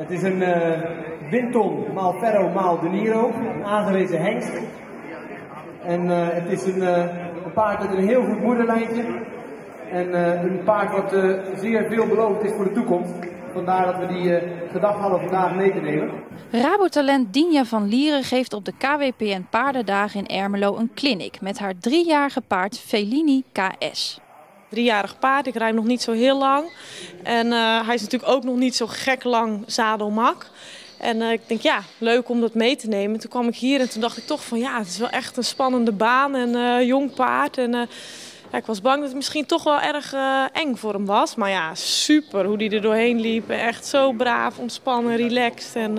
Het is een Winton maal Ferro maal de Niro, een aangewezen hengst. En het is een paard met een heel goed moederlijntje. En een paard wat zeer veelbelovend is voor de toekomst. Vandaar dat we die gedachten hadden vandaag mee te nemen. Rabotalent Dinja van Liere geeft op de KWPN Paardendagen in Ermelo een clinic met haar 3-jarige paard Felini KS. 3-jarig paard, ik rijd nog niet zo heel lang. En hij is natuurlijk ook nog niet zo gek lang zadelmak. En ik denk, ja, leuk om dat mee te nemen. Toen kwam ik hier en toen dacht ik toch van, ja, het is wel echt een spannende baan en jong paard. En ja, ik was bang dat het misschien toch wel erg eng voor hem was. Maar ja, super hoe hij er doorheen liep. Echt zo braaf, ontspannen, relaxed en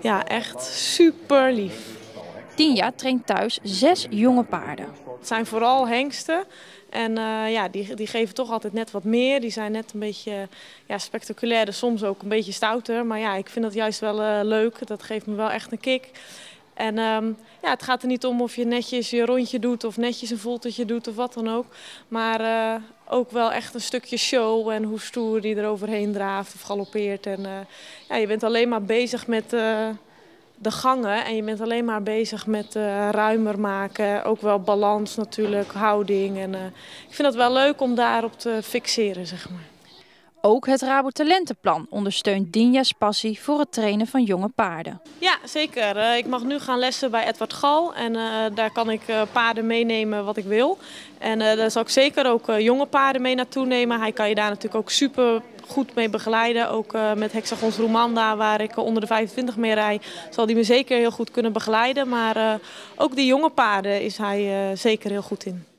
ja, echt super lief. Dinja traint thuis 6 jonge paarden. Het zijn vooral hengsten. En ja, die geven toch altijd net wat meer. Die zijn net een beetje ja, spectaculairder, soms ook een beetje stouter. Maar ja, ik vind dat juist wel leuk. Dat geeft me wel echt een kick. En ja, het gaat er niet om of je netjes je rondje doet of netjes een voltertje doet of wat dan ook. Maar ook wel echt een stukje show en hoe stoer die er overheen draaft of galoppeert. En ja, je bent alleen maar bezig met de gangen en je bent alleen maar bezig met ruimer maken. Ook wel balans natuurlijk, houding. En ik vind dat wel leuk om daarop te fixeren, zeg maar. Ook het Rabotalentenplan ondersteunt Dinja's passie voor het trainen van jonge paarden. Ja, zeker. Ik mag nu gaan lessen bij Edward Gal en daar kan ik paarden meenemen wat ik wil. En daar zal ik zeker ook jonge paarden mee naartoe nemen. Hij kan je daar natuurlijk ook super goed mee begeleiden. Ook met Hexagons Rwanda, waar ik onder de 25 mee rijd, zal hij me zeker heel goed kunnen begeleiden. Maar ook die jonge paarden is hij zeker heel goed in.